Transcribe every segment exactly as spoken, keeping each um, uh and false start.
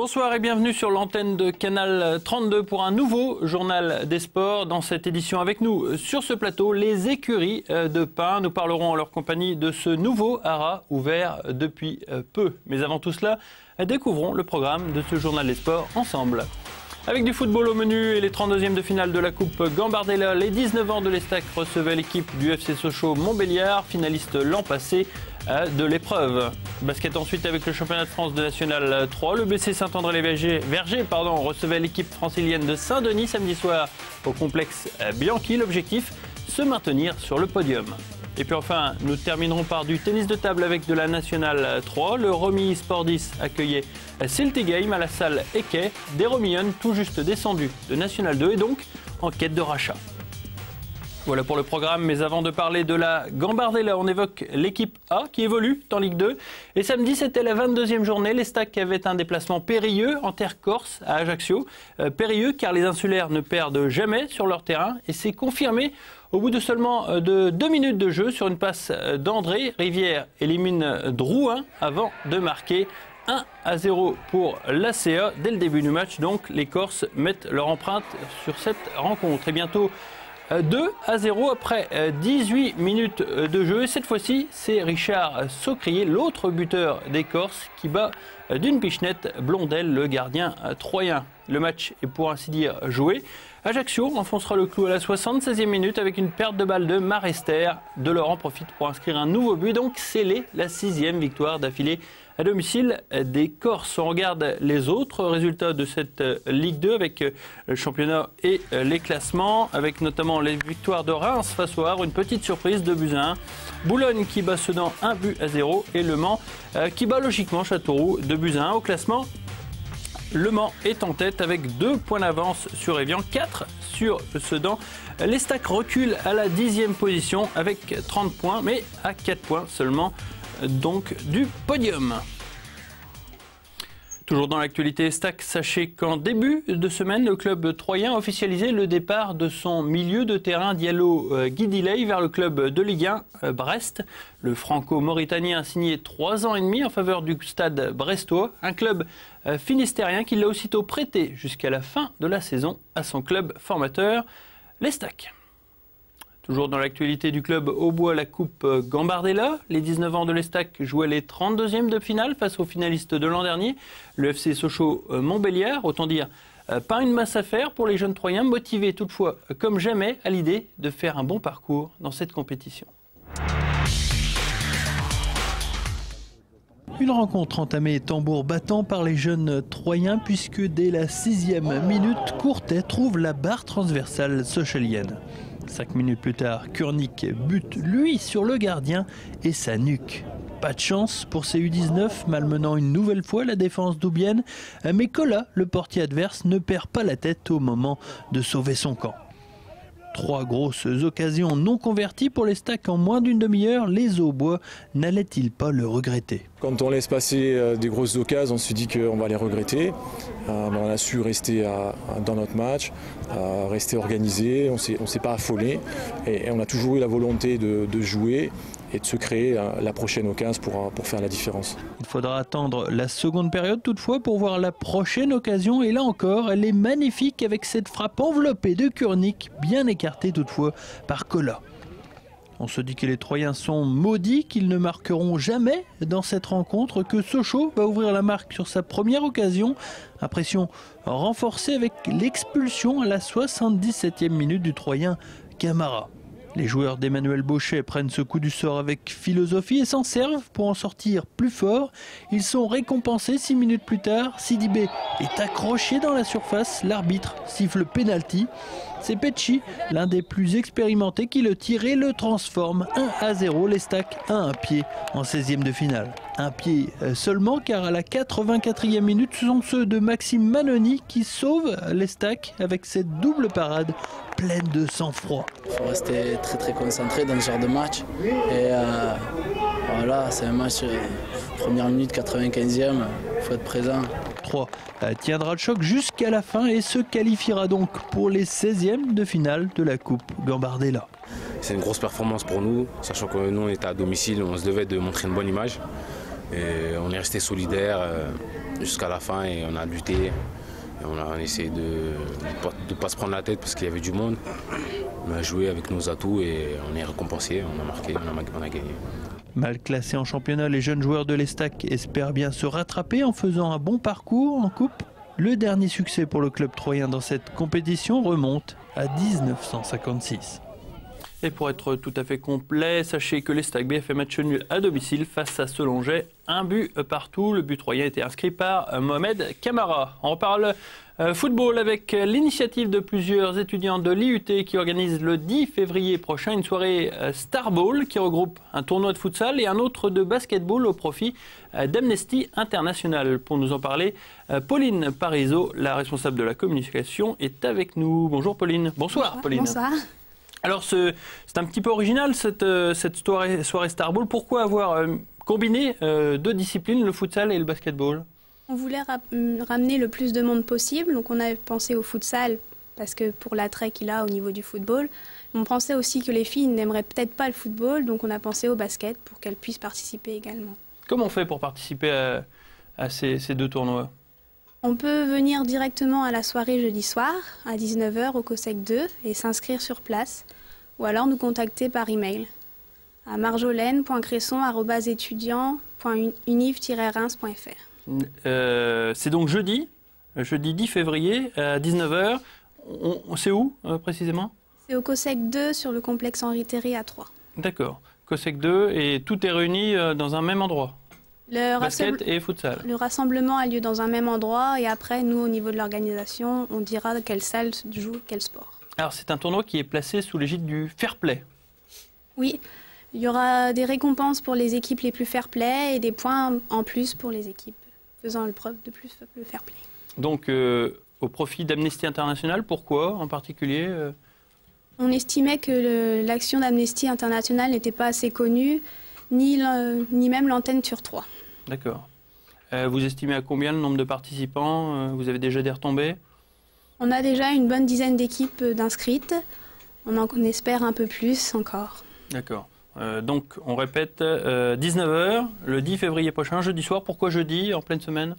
Bonsoir et bienvenue sur l'antenne de Canal trente-deux pour un nouveau journal des sports. Dans cette édition avec nous, sur ce plateau, les écuries de Pain. Nous parlerons en leur compagnie de ce nouveau haras ouvert depuis peu. Mais avant tout cela, découvrons le programme de ce journal des sports ensemble. Avec du football au menu et les trente-deuxièmes de finale de la Coupe Gambardella, les dix-neuf ans de l'Estac recevaient l'équipe du F C Sochaux Montbéliard, finaliste l'an passé de l'épreuve. Basket ensuite avec le championnat de France de National trois. Le B C Saint-André-les-Verger recevait l'équipe francilienne de Saint-Denis samedi soir au complexe Bianchi. L'objectif, se maintenir sur le podium. Et puis enfin, nous terminerons par du tennis de table avec de la National trois. Le Romy Sport dix accueillait Shiltigheim à la salle Eckei des Romillons, tout juste descendu de National deux et donc en quête de rachat. Voilà pour le programme, mais avant de parler de la Gambardella, on évoque l'équipe A qui évolue en Ligue deux. Et samedi, c'était la vingt-deuxième journée. L'Estac avait un déplacement périlleux en terre corse à Ajaccio. Euh, périlleux car les insulaires ne perdent jamais sur leur terrain. Et c'est confirmé au bout de seulement de deux minutes de jeu sur une passe d'André. Rivière élimine Drouin avant de marquer un à zéro pour l'A C A. Dès le début du match, donc, les Corses mettent leur empreinte sur cette rencontre. Et bientôt deux à zéro après dix-huit minutes de jeu. Et cette fois-ci, c'est Richard Saucrier, l'autre buteur des Corses, qui bat d'une pichenette Blondel, le gardien troyen. Le match est pour ainsi dire joué. Ajaccio enfoncera le clou à la soixante-seizième minute avec une perte de balle de Marester. Delors en profite pour inscrire un nouveau but, donc sceller la sixième victoire d'affilée à domicile des Corses. On regarde les autres résultats de cette Ligue deux avec le championnat et les classements, avec notamment les victoires de Reims face au Havre, une petite surprise de deux buts à un. Boulogne qui bat Sedan un but à zéro et Le Mans qui bat logiquement Châteauroux deux buts à un au classement. Le Mans est en tête avec deux points d'avance sur Evian, quatre sur Sedan. L'Estac recule à la dixième position avec trente points, mais à quatre points seulement donc du podium. Toujours dans l'actualité Estac, sachez qu'en début de semaine, le club troyen a officialisé le départ de son milieu de terrain Diallo-Guidiley vers le club de Ligue un Brest. Le franco-mauritanien a signé trois ans et demi en faveur du Stade brestois, un club finistérien qui l'a aussitôt prêté jusqu'à la fin de la saison à son club formateur, l'Estac. Toujours dans l'actualité du club au bois, la Coupe Gambardella, les dix-neuf ans de l'Estac jouaient les trente-deuxièmes de finale face aux finalistes de l'an dernier, le F C Sochaux Montbéliard. Autant dire, pas une mince affaire pour les jeunes Troyens, motivés toutefois comme jamais à l'idée de faire un bon parcours dans cette compétition. Une rencontre entamée tambour battant par les jeunes Troyens, puisque dès la sixième minute, Courtet trouve la barre transversale sochalienne. Cinq minutes plus tard, Kurnik bute lui sur le gardien et sa nuque. Pas de chance pour ces U dix-neuf, malmenant une nouvelle fois la défense doubienne, mais Kola, le portier adverse, ne perd pas la tête au moment de sauver son camp. Trois grosses occasions non converties pour l'Estac en moins d'une demi-heure. Les Aubois n'allaient-ils pas le regretter? Quand on laisse passer des grosses occasions, on se dit qu'on va les regretter. Euh, on a su rester à, dans notre match, à rester organisé, on ne s'est pas affolé. Et, et on a toujours eu la volonté de, de jouer et de se créer la prochaine occasion pour, pour faire la différence. Il faudra attendre la seconde période toutefois pour voir la prochaine occasion. Et là encore, elle est magnifique avec cette frappe enveloppée de Kurnik, bien écartée toutefois par Kola. On se dit que les Troyens sont maudits, qu'ils ne marqueront jamais dans cette rencontre, que Sochaux va ouvrir la marque sur sa première occasion. Impression renforcée avec l'expulsion à la soixante-dix-septième minute du Troyen Kamara. Les joueurs d'Emmanuel Bauchet prennent ce coup du sort avec philosophie et s'en servent pour en sortir plus fort. Ils sont récompensés six minutes plus tard. Sidibé est accroché dans la surface. L'arbitre siffle pénalty. C'est Pecci, l'un des plus expérimentés, qui le tire et le transforme. un à zéro, l'Estac a un pied en seizième de finale. Un pied seulement, car à la quatre-vingt-quatrième minute, ce sont ceux de Maxime Manoni qui sauvent l'Estac avec cette double parade pleine de sang-froid. Il faut rester très très concentré dans ce genre de match. Et euh, voilà, c'est un match euh, première minute, quatre-vingt-quinzième, il faut être présent. trois euh, tiendra le choc jusqu'à la fin et se qualifiera donc pour les seizièmes de finale de la Coupe Gambardella. C'est une grosse performance pour nous, sachant que nous on est à domicile, on se devait de montrer une bonne image. Et on est resté solidaire jusqu'à la fin et on a lutté. Et on a essayé de ne pas, de pas se prendre la tête parce qu'il y avait du monde. On a joué avec nos atouts et on est récompensé, on a marqué, on a, on a gagné. Mal classés en championnat, les jeunes joueurs de l'Estac espèrent bien se rattraper en faisant un bon parcours en coupe. Le dernier succès pour le club troyen dans cette compétition remonte à mille neuf cent cinquante-six. Et pour être tout à fait complet, sachez que l'Estac B fait match nul à domicile face à Selonget, un but partout. Le but troyen était inscrit par Mohamed Kamara. On parle football avec l'initiative de plusieurs étudiants de l'I U T qui organisent le dix février prochain une soirée Starball qui regroupe un tournoi de futsal et un autre de basketball au profit d'Amnesty International. Pour nous en parler, Pauline Parizeau, la responsable de la communication, est avec nous. Bonjour Pauline. Bonsoir, bonsoir Pauline. Bonsoir. Alors c'est un petit peu original cette, cette soirée, soirée Starball. Pourquoi avoir euh, combiné euh, deux disciplines, le futsal et le basketball? On voulait ra ramener le plus de monde possible. Donc on a pensé au futsal parce que pour l'attrait qu'il a au niveau du football. On pensait aussi que les filles n'aimeraient peut-être pas le football. Donc on a pensé au basket pour qu'elles puissent participer également. Comment on fait pour participer à, à ces, ces deux tournois? On peut venir directement à la soirée jeudi soir à dix-neuf heures au COSEC deux et s'inscrire sur place ou alors nous contacter par email à marjolaine point cresson arobase étudiant point univ tiret reims point fr. Euh, c'est donc jeudi, jeudi dix février à dix-neuf heures. On, on sait où euh, précisément? C'est au COSEC deux sur le complexe Henri Terré à Troyes. D'accord, COSEC deux et tout est réuni euh, dans un même endroit? Le, basket et futsal. Le rassemblement a lieu dans un même endroit et après, nous, au niveau de l'organisation, on dira quelle salle joue quel sport. Alors, c'est un tournoi qui est placé sous l'égide du fair play. Oui, il y aura des récompenses pour les équipes les plus fair play et des points en plus pour les équipes faisant le preuve de plus le fair play. Donc, euh, au profit d'Amnesty International, pourquoi en particulier euh... On estimait que l'action d'Amnesty International n'était pas assez connue, Ni, le, ni même l'antenne sur trois. D'accord. Euh, vous estimez à combien le nombre de participants? Vous avez déjà des retombées? On a déjà une bonne dizaine d'équipes d'inscrites. On en on espère un peu plus encore. D'accord. Euh, donc, on répète, euh, dix-neuf heures, le dix février prochain, jeudi soir. Pourquoi jeudi, en pleine semaine?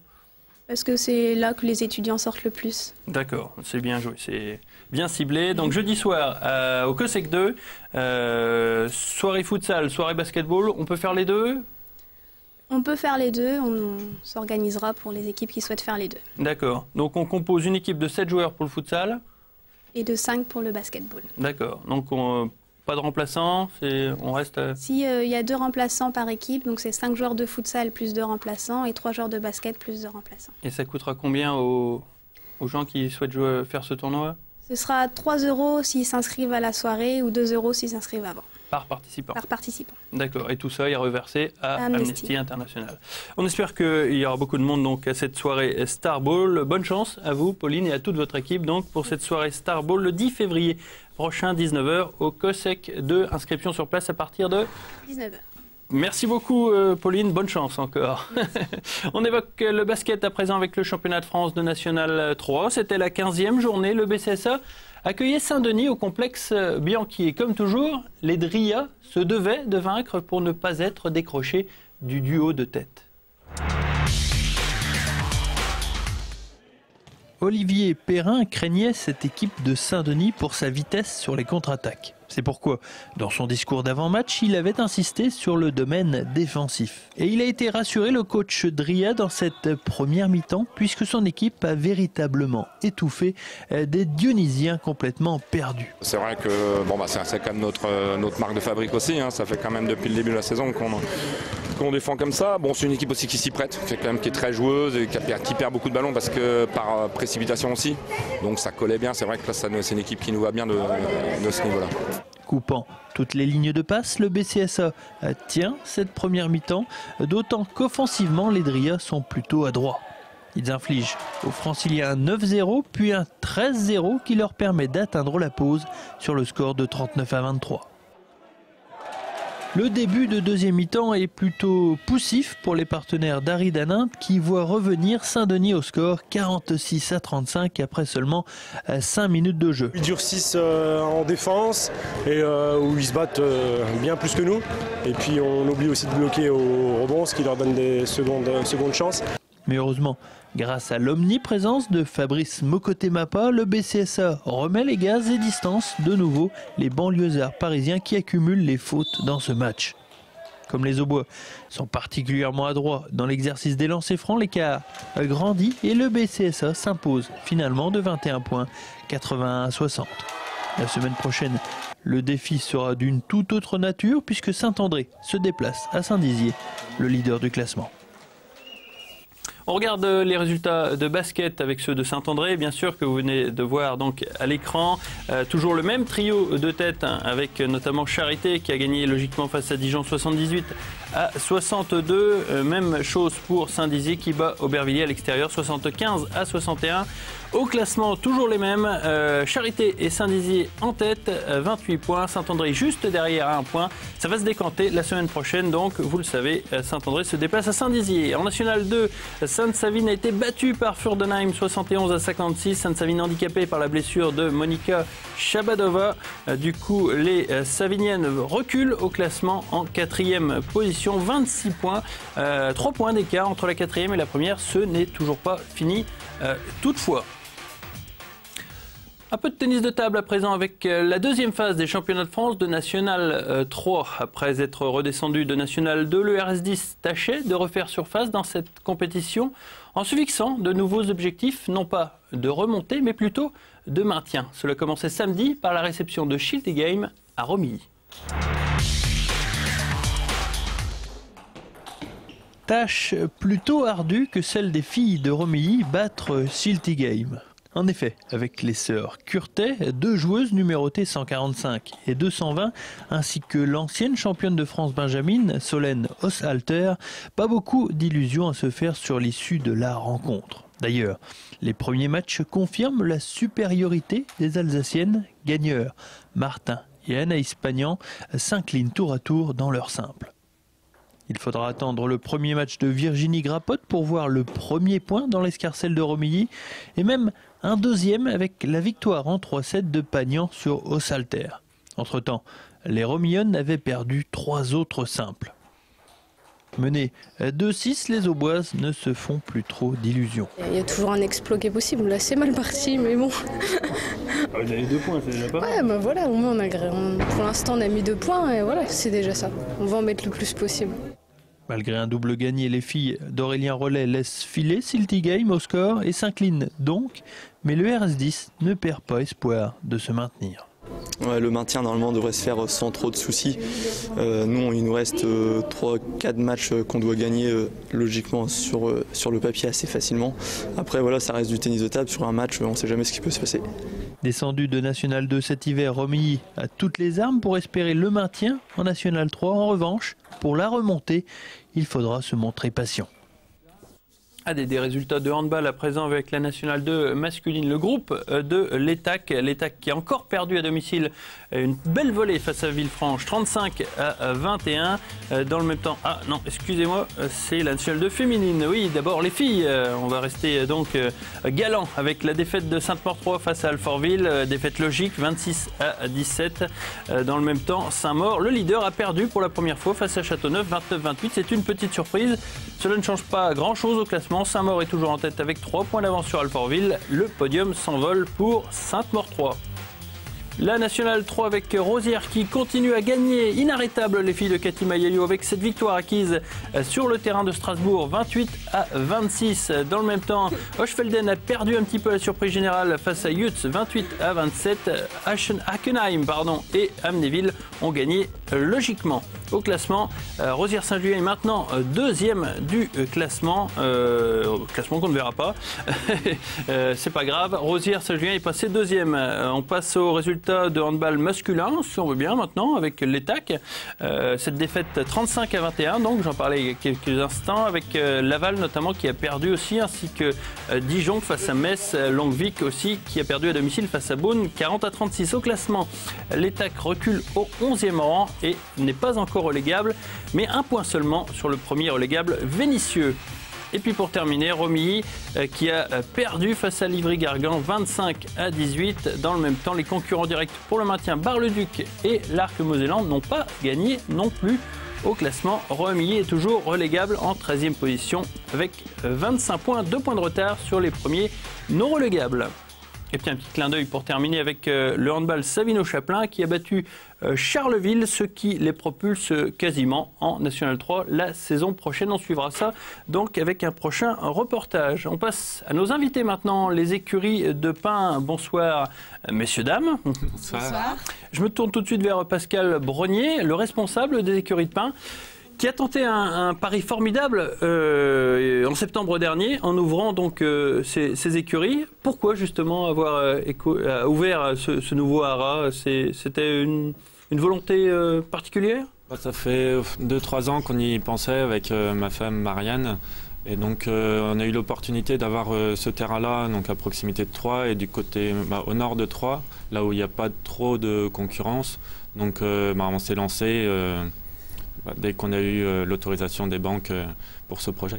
Parce que c'est là que les étudiants sortent le plus. D'accord, c'est bien joué, c'est bien ciblé. Donc jeudi soir euh, au COSEC deux, euh, soirée futsal, soirée basketball, on peut faire les deux? On peut faire les deux, on, on s'organisera pour les équipes qui souhaitent faire les deux. D'accord, donc on compose une équipe de sept joueurs pour le futsal. Et de cinq pour le basketball. D'accord, donc on, pas de remplaçants, on reste... À... Si, il euh, y a deux remplaçants par équipe, donc c'est cinq joueurs de futsal plus deux remplaçants et trois joueurs de basket plus deux remplaçants. Et ça coûtera combien aux, aux gens qui souhaitent jouer, faire ce tournoi? Ce sera trois euros s'ils s'inscrivent à la soirée ou deux euros s'ils s'inscrivent avant. Par participant? Par participant. D'accord, et tout ça est reversé à Amnesty, Amnesty International. On espère qu'il y aura beaucoup de monde donc, à cette soirée Starball. Bonne chance à vous, Pauline, et à toute votre équipe donc, pour cette soirée Starball le dix février prochain, dix-neuf heures, au COSEC deux. Inscription sur place à partir de dix-neuf heures. Merci beaucoup Pauline, bonne chance encore. On évoque le basket à présent avec le championnat de France de National trois. C'était la quinzième journée, le B C S A accueillait Saint-Denis au complexe Bianchi. Et comme toujours, les Dria se devaient de vaincre pour ne pas être décrochés du duo de tête. Olivier Perrin craignait cette équipe de Saint-Denis pour sa vitesse sur les contre-attaques. C'est pourquoi, dans son discours d'avant-match, il avait insisté sur le domaine défensif. Et il a été rassuré le coach Dria dans cette première mi-temps, puisque son équipe a véritablement étouffé des Dionysiens complètement perdus. C'est vrai que bon bah, c'est quand même notre, notre marque de fabrique aussi, hein. Ça fait quand même depuis le début de la saison qu'on qu'on défend comme ça. Bon, c'est une équipe aussi qui s'y prête, qui est, quand même, qui est très joueuse, et qui, a, qui perd beaucoup de ballons parce que par précipitation aussi. Donc ça collait bien, c'est vrai que là c'est une équipe qui nous va bien de, de ce niveau-là. Coupant toutes les lignes de passe, le B C S A tient cette première mi-temps, d'autant qu'offensivement, les Dria sont plutôt adroits. Ils infligent aux Franciliens un neuf zéro, puis un treize zéro qui leur permet d'atteindre la pause sur le score de trente-neuf à vingt-trois. Le début de deuxième mi-temps est plutôt poussif pour les partenaires d'Ari Danin qui voient revenir Saint-Denis au score quarante-six à trente-cinq après seulement cinq minutes de jeu. Ils durcissent en défense et où ils se battent bien plus que nous. Et puis on oublie aussi de bloquer au rebond, ce qui leur donne des secondes, secondes chances. Mais heureusement, grâce à l'omniprésence de Fabrice Mokoté-Mapa, le B C S A remet les gaz et distance de nouveau les banlieusards parisiens qui accumulent les fautes dans ce match. Comme les Aubois sont particulièrement adroits dans l'exercice des lancers francs, l'écart grandit et le B C S A s'impose finalement de vingt et un points, quatre-vingt-un à soixante. La semaine prochaine, le défi sera d'une toute autre nature puisque Saint-André se déplace à Saint-Dizier, le leader du classement. On regarde les résultats de basket avec ceux de Saint-André, bien sûr, que vous venez de voir donc à l'écran. Euh, toujours le même trio de tête, hein, avec notamment Charité qui a gagné logiquement face à Dijon soixante-dix-huit à soixante-deux. Euh, même chose pour Saint-Dizier qui bat Aubervilliers à l'extérieur soixante-quinze à soixante et un. Au classement, toujours les mêmes. Euh, Charité et Saint-Dizier en tête, vingt-huit points. Saint-André juste derrière à un point. Ça va se décanter la semaine prochaine, donc vous le savez, Saint-André se déplace à Saint-Dizier. En National deux, Sainte-Savine a été battue par Furdenheim soixante et onze à cinquante-six. Sainte-Savine handicapée par la blessure de Monika Shabadova. Du coup, les Saviniennes reculent au classement en quatrième position. vingt-six points, euh, trois points d'écart entre la quatrième et la première. Ce n'est toujours pas fini. Euh, toutefois, un peu de tennis de table à présent avec la deuxième phase des championnats de France de National trois. Après être redescendu de National deux, le R S dix tâchait de refaire surface dans cette compétition en se fixant de nouveaux objectifs, non pas de remontée, mais plutôt de maintien. Cela commençait samedi par la réception de Shiltigheim à Romilly. Tâche plutôt ardue que celle des filles de Romilly, battre Shiltigheim. En effet, avec les sœurs Curtet, deux joueuses numérotées cent quarante-cinq et deux cent vingt, ainsi que l'ancienne championne de France Benjamin, Solène Oshalter, pas beaucoup d'illusions à se faire sur l'issue de la rencontre. D'ailleurs, les premiers matchs confirment la supériorité des Alsaciennes gagneurs. Martin et Anaïs Pagnan s'inclinent tour à tour dans leur simple. Il faudra attendre le premier match de Virginie Grappotte pour voir le premier point dans l'escarcelle de Romilly et même un deuxième avec la victoire en trois sept de Pagnan sur Oshalter. Entre-temps, les Romillonnes avaient perdu trois autres simples. Menés deux six, les Auboises ne se font plus trop d'illusions. Il y a toujours un exploit qui est possible. Là, c'est mal parti, mais bon. Vous avez deux points, c'est déjà pas mal. Ouais, ben bah voilà, au moins on a, on, pour l'instant, on a mis deux points et voilà, c'est déjà ça. On va en mettre le plus possible. Malgré un double gagné, les filles d'Aurélien Rollet laissent filer Shiltigheim au score et s'inclinent donc. Mais le R S dix ne perd pas espoir de se maintenir. Ouais, le maintien normalement devrait se faire sans trop de soucis. Euh, nous, il nous reste euh, trois quatre matchs qu'on doit gagner euh, logiquement sur, euh, sur le papier assez facilement. Après, voilà, ça reste du tennis de table. Sur un match, euh, on ne sait jamais ce qui peut se passer. Descendu de National deux cet hiver, Romilly a toutes les armes pour espérer le maintien en National trois. En revanche, pour la remontée, il faudra se montrer patient. Ah, des, des résultats de handball à présent avec la National deux masculine. Le groupe de l'Estac, l'Estac qui a encore perdu à domicile une belle volée face à Villefranche, trente-cinq à vingt et un. Dans le même temps, ah non, excusez-moi, c'est la National deux féminine. Oui, d'abord les filles, on va rester donc galant avec la défaite de Sainte-Maure trois face à Alfortville, défaite logique, vingt-six à dix-sept. Dans le même temps, Saint-Maure, le leader, a perdu pour la première fois face à Châteauneuf, vingt-neuf à vingt-huit. C'est une petite surprise, cela ne change pas grand-chose au classement. Saint-Maure est toujours en tête avec trois points d'avance sur Alfortville. Le podium s'envole pour Sainte-Maure trois. La National trois avec Rosière qui continue à gagner. Inarrêtable, les filles de Cathy Maillelio avec cette victoire acquise sur le terrain de Strasbourg, vingt-huit à vingt-six. Dans le même temps, Hochfelden a perdu un petit peu la surprise générale face à Jutz, vingt-huit à vingt-sept. Hackenheim pardon, et Amnéville ont gagné logiquement. Au classement, Rosière Saint-Julien est maintenant deuxième du classement, euh, classement qu'on ne verra pas, c'est pas grave, Rosière Saint-Julien est passé deuxième. On passe aux résultats de handball masculin, si on veut bien maintenant, avec l'Estac, euh, cette défaite trente-cinq à vingt et un, donc j'en parlais il y a quelques instants, avec Laval notamment qui a perdu aussi, ainsi que Dijon face à Metz, Longvic aussi qui a perdu à domicile face à Beaune, quarante à trente-six. Au classement, l'Estac recule au onzième rang, et n'est pas encore relégable, mais un point seulement sur le premier relégable Vénissieux. Et puis pour terminer, Romilly qui a perdu face à Livry-Gargan vingt-cinq à dix-huit. Dans le même temps, les concurrents directs pour le maintien Bar-le-Duc et l'Arc Mosellan n'ont pas gagné non plus au classement. Romilly est toujours relégable en treizième position avec vingt-cinq points, deux points de retard sur les premiers non relégables. Et puis un petit clin d'œil pour terminer avec le handball Savino-Chaplin qui a battu Charleville, ce qui les propulse quasiment en National trois la saison prochaine. On suivra ça donc avec un prochain reportage. On passe à nos invités maintenant, les écuries de Pain. Bonsoir messieurs, dames. Bonsoir. Bonsoir. Je me tourne tout de suite vers Pascal Brognier, le responsable des écuries de Pain, qui a tenté un, un pari formidable euh, en septembre dernier, en ouvrant donc euh, ces, ces écuries. Pourquoi justement avoir euh, éco euh, ouvert ce, ce nouveau haras? C'était une, une volonté euh, particulière? Ça fait deux trois ans qu'on y pensait avec euh, ma femme Marianne. Et donc euh, on a eu l'opportunité d'avoir euh, ce terrain-là à proximité de Troyes et du côté bah, au nord de Troyes, là où il n'y a pas trop de concurrence. Donc euh, bah, on s'est lancé... Euh, dès qu'on a eu euh, l'autorisation des banques euh, pour ce projet.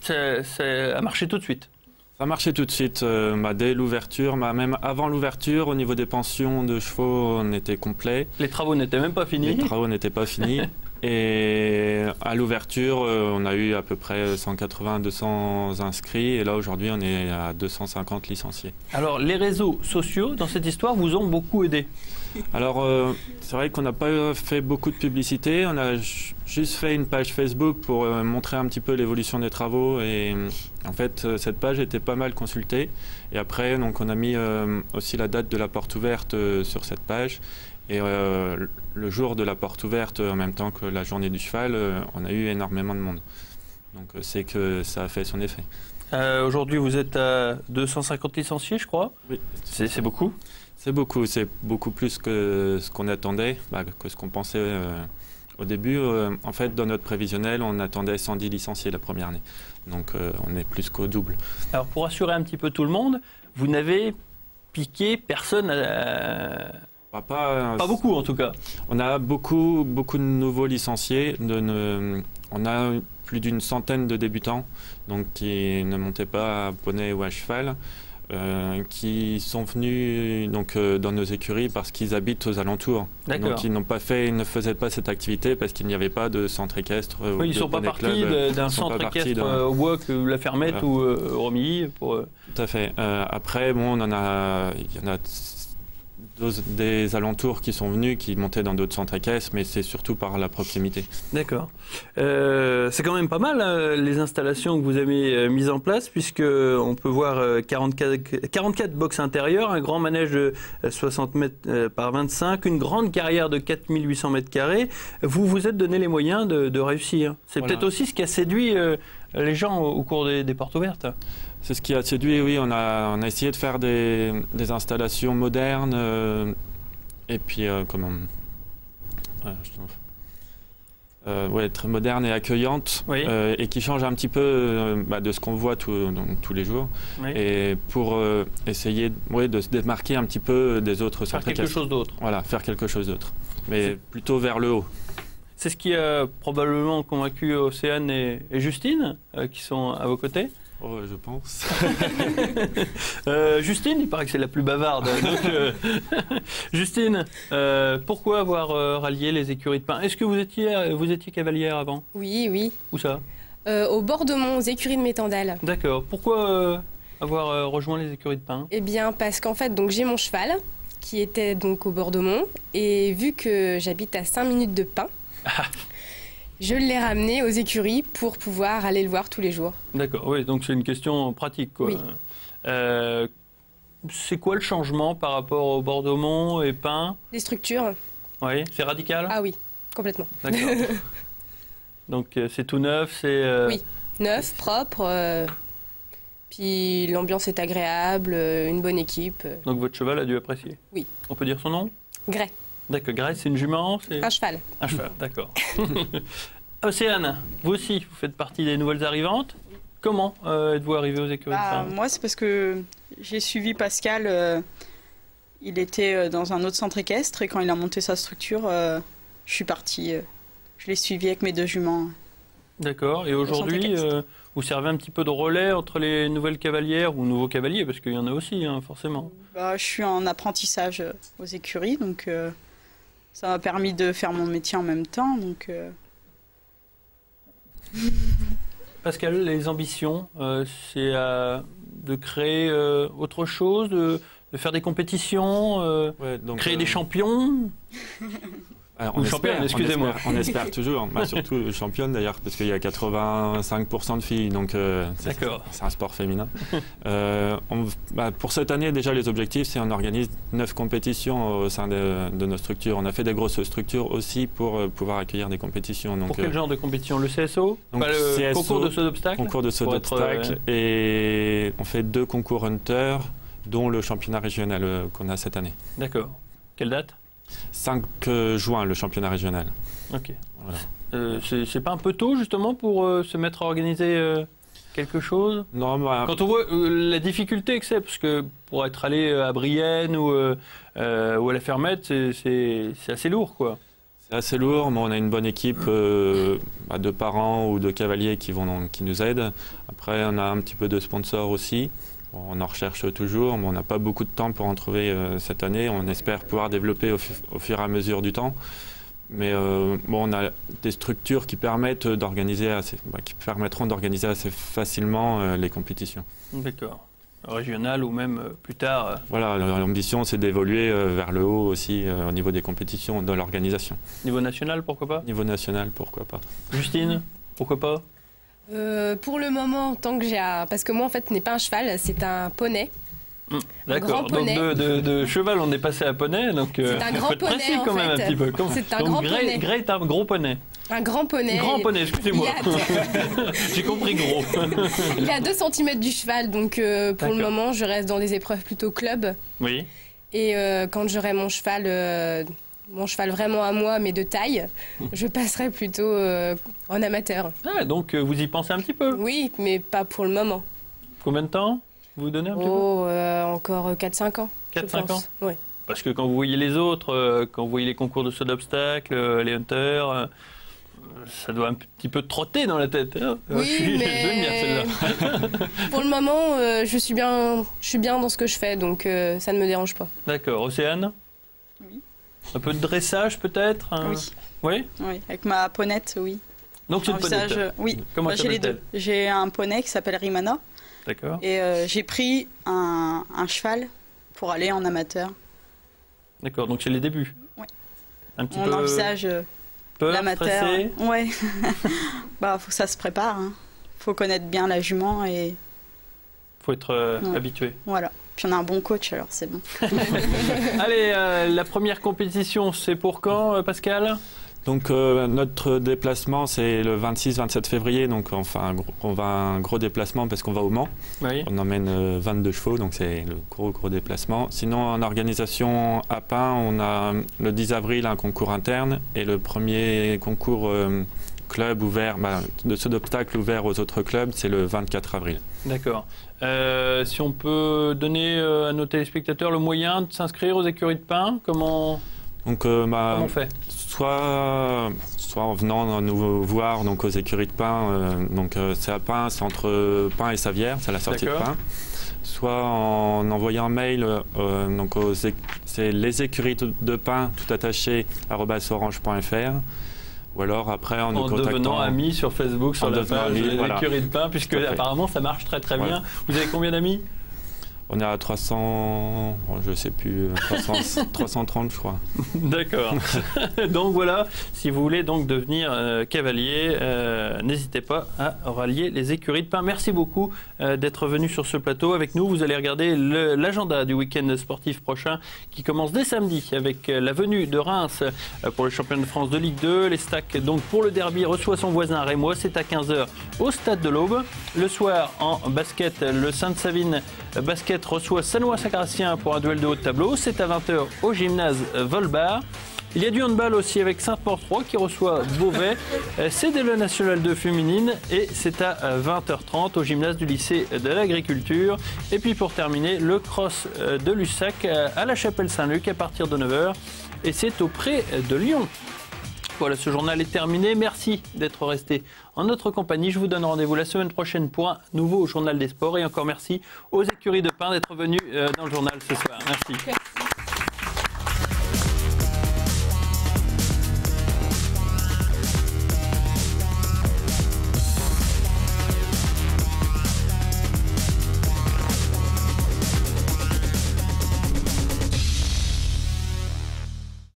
Ça, ça a marché tout de suite? Ça a marché tout de suite, euh, bah, dès l'ouverture, bah, même avant l'ouverture, au niveau des pensions de chevaux, on était complet. Les travaux n'étaient même pas finis? Les travaux n'étaient pas finis. Et à l'ouverture, euh, on a eu à peu près cent quatre-vingts à deux cents inscrits. Et là, aujourd'hui, on est à deux cent cinquante licenciés. Alors, les réseaux sociaux, dans cette histoire, vous ont beaucoup aidé? Alors, euh, c'est vrai qu'on n'a pas fait beaucoup de publicité. On a juste fait une page Facebook pour euh, montrer un petit peu l'évolution des travaux. Et en fait, cette page était pas mal consultée. Et après, donc, on a mis euh, aussi la date de la porte ouverte euh, sur cette page. Et euh, le jour de la porte ouverte, en même temps que la journée du cheval, euh, on a eu énormément de monde. Donc c'est que ça a fait son effet. Euh, Aujourd'hui, vous êtes à deux cent cinquante licenciés, je crois. Oui. C'est beaucoup? C'est beaucoup. C'est beaucoup plus que ce qu'on attendait, bah, que ce qu'on pensait euh, au début. Euh, en fait, dans notre prévisionnel, on attendait cent dix licenciés la première année. Donc euh, on est plus qu'au double. Alors pour assurer un petit peu tout le monde, vous n'avez piqué personne à... Pas, pas beaucoup en tout cas. On a beaucoup, beaucoup de nouveaux licenciés. De ne, on a plus d'une centaine de débutants donc, qui ne montaient pas à poney ou à cheval, euh, qui sont venus donc, euh, dans nos écuries parce qu'ils habitent aux alentours. Donc ils n'ont pas fait, ils ne faisaient pas cette activité parce qu'il n'y avait pas de centre équestre. Oui, ou ils ne sont pas partis d'un centre équestre au Wok ou la Fermette voilà. ou euh, Romilly. Pour... Tout à fait. Euh, après, bon, on en a, il y en a des alentours qui sont venus, qui montaient dans d'autres centres équestres, mais c'est surtout par la proximité. D'accord. Euh, c'est quand même pas mal hein, les installations que vous avez mises en place, puisqu'on peut voir quarante-quatre, quarante-quatre boxes intérieures, un grand manège de soixante mètres par vingt-cinq, une grande carrière de quatre mille huit cents mètres carrés. Vous vous êtes donné les moyens de, de réussir. C'est voilà. peut-être aussi ce qui a séduit euh, les gens au, au cours des, des portes ouvertes. C'est ce qui a séduit, oui. On a, on a essayé de faire des, des installations modernes. Euh, et puis, euh, comment... Euh, je trouve, euh, ouais, très modernes et accueillantes. Oui. Euh, et qui changent un petit peu euh, bah, de ce qu'on voit tout, donc, tous les jours. Oui. Et pour euh, essayer ouais, de se démarquer un petit peu des autres... Faire quelque chose d'autre. Voilà, faire quelque chose d'autre. Mais plutôt vers le haut. C'est ce qui a probablement convaincu Océane et, et Justine, euh, qui sont à vos côtés. Oh, je pense. euh, Justine, il paraît que c'est la plus bavarde. Donc, euh, Justine, euh, pourquoi avoir euh, rallié les écuries de Pain? Est-ce que vous étiez, vous étiez cavalière avant? Oui, oui. Où ça? euh, Au bord de Mont, aux écuries de Métandale. D'accord. Pourquoi euh, avoir euh, rejoint les écuries de Pain? Eh bien, parce qu'en fait, donc j'ai mon cheval qui était donc au bord de Mont. Et vu que j'habite à cinq minutes de Pain, je l'ai ramené aux écuries pour pouvoir aller le voir tous les jours. D'accord, oui, donc c'est une question pratique, quoi. Oui. Euh, c'est quoi le changement par rapport au Bordeaux-Mont et Pain? Les structures. Oui, c'est radical? Ah oui, complètement. D'accord. Donc euh, c'est tout neuf, c'est... Euh... Oui, neuf, propre, euh, puis l'ambiance est agréable, euh, une bonne équipe. Euh... Donc votre cheval a dû apprécier? Oui. On peut dire son nom? Grey. D'accord, Grèce, c'est une jument? Un cheval. Un cheval, d'accord. Océane, vous aussi, vous faites partie des nouvelles arrivantes. Comment euh, êtes-vous arrivée aux écuries bah, Moi, c'est parce que j'ai suivi Pascal. Euh, il était dans un autre centre équestre et quand il a monté sa structure, euh, je suis partie, euh, je les suivis avec mes deux juments. D'accord, et aujourd'hui, euh, vous servez un petit peu de relais entre les nouvelles cavalières ou nouveaux cavaliers, parce qu'il y en a aussi, hein, forcément. Bah, je suis en apprentissage aux écuries, donc euh, ça m'a permis de faire mon métier en même temps. Donc, euh... Pascal, les ambitions, euh, c'est euh, de créer euh, autre chose, de, de faire des compétitions, euh, ouais, donc, créer euh... des champions. Alors, on, espère, excusez-moi. on espère, on espère toujours, bah, surtout championne d'ailleurs, parce qu'il y a quatre-vingt-cinq pour cent de filles, donc euh, c'est un sport féminin. euh, on, bah, pour cette année, déjà, les objectifs, c'est qu'on organise neuf compétitions au sein de, de nos structures. On a fait des grosses structures aussi pour euh, pouvoir accueillir des compétitions. Donc, pour quel euh, genre de compétition? Le C S O, donc, pas le C S O, concours de saut d'obstacle. Concours de saut d'obstacle, euh... et on fait deux concours Hunter, dont le championnat régional euh, qu'on a cette année. D'accord. Quelle date? cinq juin, le championnat régional. Ok. Voilà. Euh, c'est pas un peu tôt, justement, pour euh, se mettre à organiser euh, quelque chose? Non, bah, quand on voit euh, la difficulté que c'est, parce que pour être allé euh, à Brienne ou, euh, euh, ou à la Fermette, c'est assez lourd, quoi. C'est assez lourd, mais on a une bonne équipe euh, bah, de parents ou de cavaliers qui, vont, qui nous aident. Après, on a un petit peu de sponsors aussi. On en recherche toujours, mais on n'a pas beaucoup de temps pour en trouver euh, cette année. On espère pouvoir développer au, au fur et à mesure du temps. Mais euh, bon, on a des structures qui, permettent d'organiser assez, bah, qui permettront d'organiser assez facilement euh, les compétitions. D'accord. Régional ou même euh, plus tard. Euh... Voilà, l'ambition, c'est d'évoluer euh, vers le haut aussi euh, au niveau des compétitions, dans l'organisation. Niveau national, pourquoi pas? Niveau national, pourquoi pas. Justine, pourquoi pas? Euh, pour le moment, tant que j'ai un... parce que moi en fait, ce n'est pas un cheval, c'est un poney. Mmh, D'accord. Donc de, de, de cheval, on est passé à poney, donc euh, c'est un grand poney en quand fait. Même un petit peu. C'est un donc, grand Grey, poney. Grey est un gros poney. Un grand poney. Grand poney, excusez-moi. A... j'ai compris gros. Il a deux centimètres du cheval, donc euh, pour le moment, je reste dans des épreuves plutôt club. Oui. Et euh, quand j'aurai mon cheval. Euh... Mon cheval vraiment à moi, mais de taille, je passerai plutôt euh, en amateur. Ah, donc euh, vous y pensez un petit peu? Oui, mais pas pour le moment. Combien de temps vous donnez un petit oh, peu euh, Encore quatre cinq ans. quatre cinq ans? Oui. Parce que quand vous voyez les autres, euh, quand vous voyez les concours de saut d'obstacle, euh, les hunters, euh, ça doit un petit peu trotter dans la tête. Hein. Oui, je suis, mais pour le moment, euh, je, suis bien, je suis bien dans ce que je fais, donc euh, ça ne me dérange pas. D'accord. Océane? Oui. Un peu de dressage peut-être hein. Oui. Oui, oui, avec ma ponette, oui. Donc c'est une ponette euh, oui. Comment bah, j'ai les deux. J'ai un poney qui s'appelle Rimana. D'accord. Et euh, j'ai pris un, un cheval pour aller en amateur. D'accord, donc c'est les débuts. Oui. Un petit On peu envisage euh, l'amateur. Ouais. Bah faut que ça se prépare. Hein. Faut connaître bien la jument et. Faut être euh, ouais. habitué. Voilà. Puis on a un bon coach, alors c'est bon. Allez, euh, la première compétition, c'est pour quand, Pascal? Donc euh, notre déplacement, c'est le vingt-six vingt-sept février. Donc enfin, on va à un gros déplacement parce qu'on va au Mans. Oui. On emmène euh, vingt-deux chevaux, donc c'est le gros, gros déplacement. Sinon, en organisation à Pain, on a le dix avril un concours interne et le premier concours euh, club ouvert, bah, de saut d'obstacle ouvert aux autres clubs, c'est le vingt-quatre avril. D'accord. Euh, si on peut donner euh, à nos téléspectateurs le moyen de s'inscrire aux écuries de Pain, comment, donc, euh, bah, comment on fait? soit, soit en venant nous voir donc, aux écuries de Pain, euh, donc euh, c'est à Pain, c'est entre Pain et Savière, c'est la sortie de Pain. Soit en envoyant un mail, euh, donc c'est les écuries de Pain, tout attaché, arobase orange point fr. Ou alors après en, en devenant amis sur Facebook, sur la page des écuries de Pain, puisque apparemment ça marche très très bien. Vous avez combien d'amis? On est à trois cents, je sais plus, trois cents, trois cent trente je crois. D'accord. Donc voilà, si vous voulez donc devenir euh, cavalier, euh, n'hésitez pas à rallier les écuries de Pain. Merci beaucoup euh, d'être venu sur ce plateau avec nous. Vous allez regarder l'agenda du week-end sportif prochain qui commence dès samedi avec euh, la venue de Reims euh, pour le championnat de France de Ligue deux. L'Estac donc pour le derby reçoit son voisin rémois. C'est à quinze heures au stade de l'Aube. Le soir en basket, le Sainte-Savine basket reçoit Sanois-Sacratien pour un duel de haut de tableau. C'est à vingt heures au gymnase Volbar. Il y a du handball aussi avec Sainte-Maure trois qui reçoit Beauvais. C'est dès le National deux féminine et c'est à vingt heures trente au gymnase du lycée de l'agriculture. Et puis pour terminer, le cross de Lussac à la Chapelle Saint-Luc à partir de neuf heures et c'est auprès de Lyon. Voilà, ce journal est terminé. Merci d'être resté en notre compagnie. Je vous donne rendez-vous la semaine prochaine pour un nouveau journal des sports. Et encore merci aux écuries de Pain d'être venues dans le journal ce soir. Merci. Merci.